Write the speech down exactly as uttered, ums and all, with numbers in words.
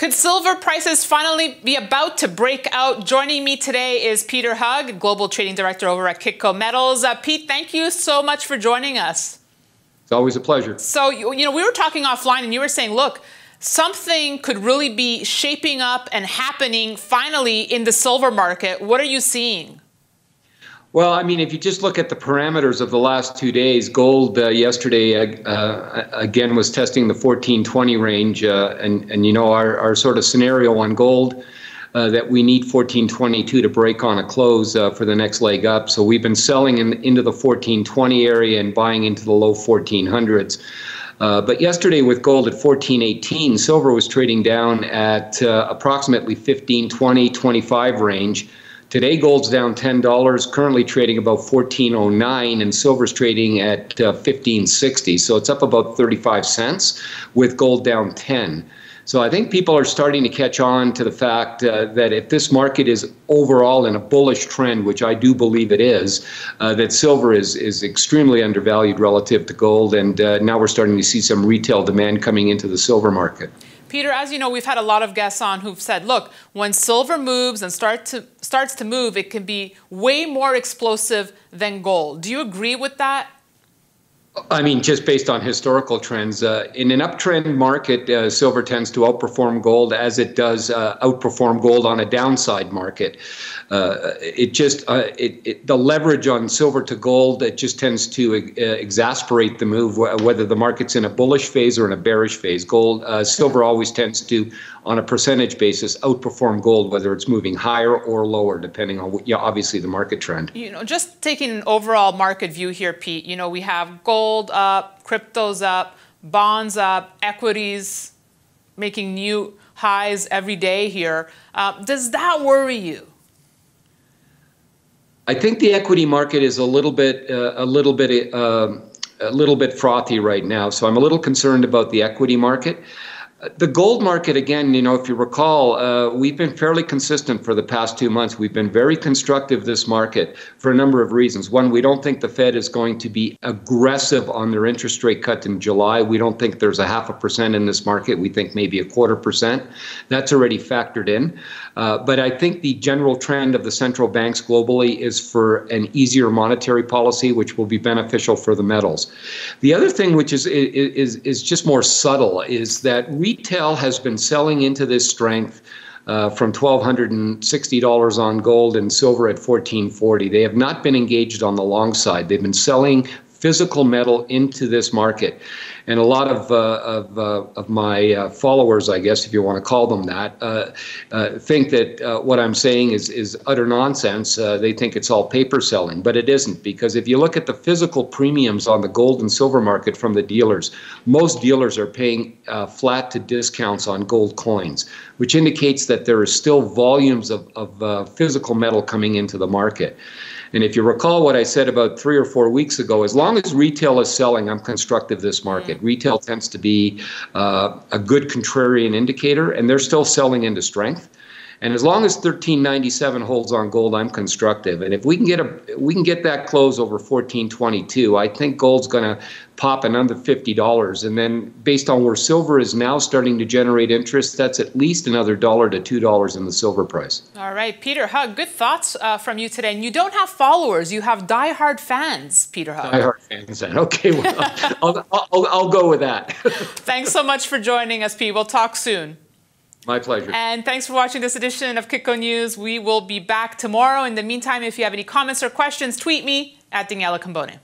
Could silver prices finally be about to break out? Joining me today is Peter Hug, Global Trading Director over at Kitco Metals. Uh, Pete, thank you so much for joining us. It's always a pleasure. So, you know, we were talking offline and you were saying, look, something could really be shaping up and happening finally in the silver market. What are you seeing? Well, I mean, if you just look at the parameters of the last two days, gold uh, yesterday uh, uh, again was testing the fourteen twenty range, uh, and and you know our our sort of scenario on gold uh, that we need fourteen twenty-two to break on a close uh, for the next leg up. So we've been selling in, into the fourteen twenty area and buying into the low fourteen hundreds. Uh, but yesterday with gold at fourteen eighteen, silver was trading down at uh, approximately fifteen twenty, twenty-five range. Today, gold's down ten dollars, currently trading about fourteen oh nine, and silver's trading at uh, fifteen sixty. So it's up about thirty-five cents, with gold down ten. So I think people are starting to catch on to the fact uh, that if this market is overall in a bullish trend, which I do believe it is, uh, that silver is is extremely undervalued relative to gold, and uh, now we're starting to see some retail demand coming into the silver market. Peter, as you know, we've had a lot of guests on who've said, look, when silver moves and start to, starts to move, it can be way more explosive than gold. Do you agree with that? I mean, just based on historical trends, uh, in an uptrend market, uh, silver tends to outperform gold as it does uh, outperform gold on a downside market. Uh, it just, uh, it, it, the leverage on silver to gold, it just tends to ex exasperate the move, whether the market's in a bullish phase or in a bearish phase. Gold, uh, silver always tends to, on a percentage basis, outperform gold, whether it's moving higher or lower, depending on, what, you know, obviously, the market trend. You know, just taking an overall market view here, Pete, you know, we have gold Gold up, cryptos up, bonds up, equities making new highs every day here. Uh, does that worry you? I think the equity market is a little bit, uh, a little bit, uh, a little bit frothy right now. So I'm a little concerned about the equity market. The gold market, again, you know, if you recall, uh, we've been fairly consistent for the past two months. We've been very constructive this market for a number of reasons. One, we don't think the Fed is going to be aggressive on their interest rate cut in July. We don't think there's a half a percent in this market. We think maybe a quarter percent. That's already factored in. Uh, but I think the general trend of the central banks globally is for an easier monetary policy, which will be beneficial for the metals. The other thing, which is, is, is just more subtle, is that we retail has been selling into this strength uh, from twelve sixty dollars on gold and silver at fourteen forty. They have not been engaged on the long side. They've been selling physical metal into this market. And a lot of, uh, of, uh, of my uh, followers, I guess, if you want to call them that, uh, uh, think that uh, what I'm saying is, is utter nonsense. Uh, they think it's all paper selling, but it isn't, because if you look at the physical premiums on the gold and silver market from the dealers, most dealers are paying uh, flat to discounts on gold coins, which indicates that there is still volumes of, of uh, physical metal coming into the market. And if you recall what I said about three or four weeks ago, as long as retail is selling, I'm constructive this market. Mm-hmm. Retail tends to be uh, a good contrarian indicator, and they're still selling into strength. And as long as thirteen ninety-seven holds on gold, I'm constructive. And if we can get a we can get that close over fourteen twenty-two, I think gold's going to pop another fifty dollars. And then based on where silver is now starting to generate interest, that's at least another dollar to two dollars in the silver price. All right, Peter Hug, good thoughts uh, from you today. And you don't have followers; you have diehard fans, Peter Hug. Diehard fans, then. Okay, well, I'll, I'll, I'll go with that. Thanks so much for joining us, Pete. We'll talk soon. My pleasure. And thanks for watching this edition of Kitco News. We will be back tomorrow. In the meantime, if you have any comments or questions, tweet me at Daniela Cambone.